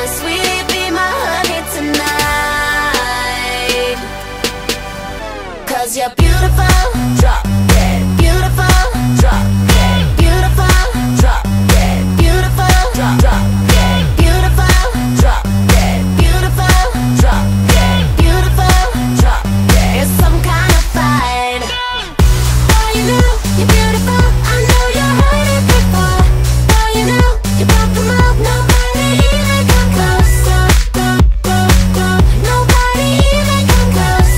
my sweet, be my honey tonight. Cause you're beautiful, drop dead, beautiful, drop dead, beautiful, drop dead, beautiful, drop dead, beautiful, drop dead, beautiful, drop dead, beautiful, drop dead. It's some kind of fight. Oh, you know you're beautiful, I know you heard it before. Oh, you know you broke them up, nobody even come close. Nobody even come close.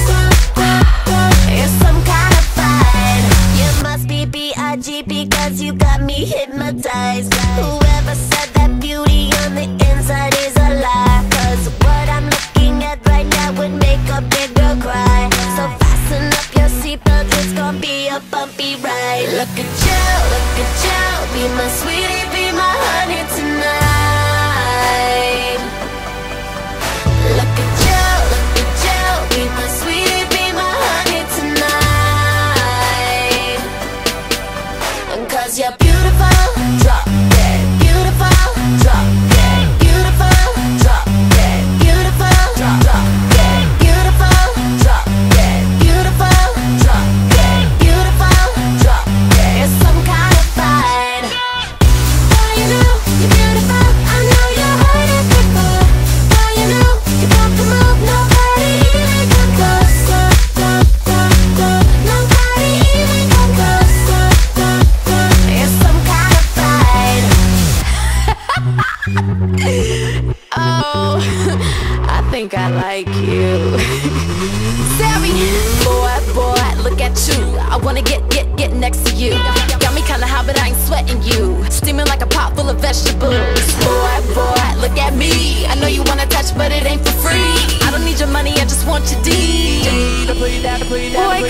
It's some kind of fight. You must be B.I.G. because you got me hypnotized. Whoever said that beauty on the inside is a lie. Cause what I'm looking at right now would make a big girl cry. So fasten up your seatbelt, it's gonna be a bumpy ride. Look at you, be my sweetie, be my honey tonight. Look at you, be my sweetie, be my honey tonight. Cause you're beautiful, drop dead, beautiful, drop dead, beautiful, drop dead, beautiful, drop dead, beautiful, drop dead, beautiful, drop dead, beautiful, drop dead. It's some kind of fight. Oh, you know you're beautiful, I know you heard it before. Oh, you know you broke them up, nobody even come close. Nobody even come close. It's some kind of fight. Oh, I think I like you. Sorry, boy, look at you. I wanna get next to you. Got me kinda hot, but I ain't sweating you. Steaming like a pot full of vegetables. Boy, look at me. I know you wanna touch, but it ain't for free. I don't need your money, I just want your D. Boy,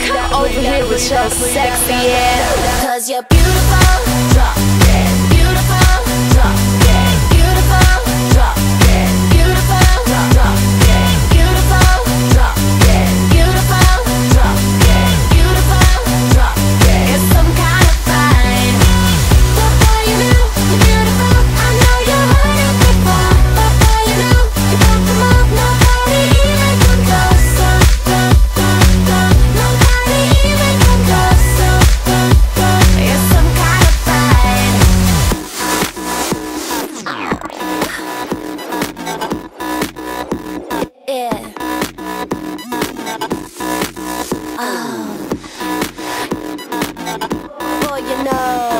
come over here with your sexy ass. Cause you're beautiful, drop dead, beautiful, drop dead, beautiful, drop dead, beautiful, drop dead, beautiful, drop dead, beautiful, drop dead, beautiful, drop dead. It's some kind of fight. Boy, you know you're beautiful, I know you heard it before. Boy, you know you broke them up, nobody even come close. Nobody even come close. It's some kind of fight. Yeah. Oh. Boy, you know.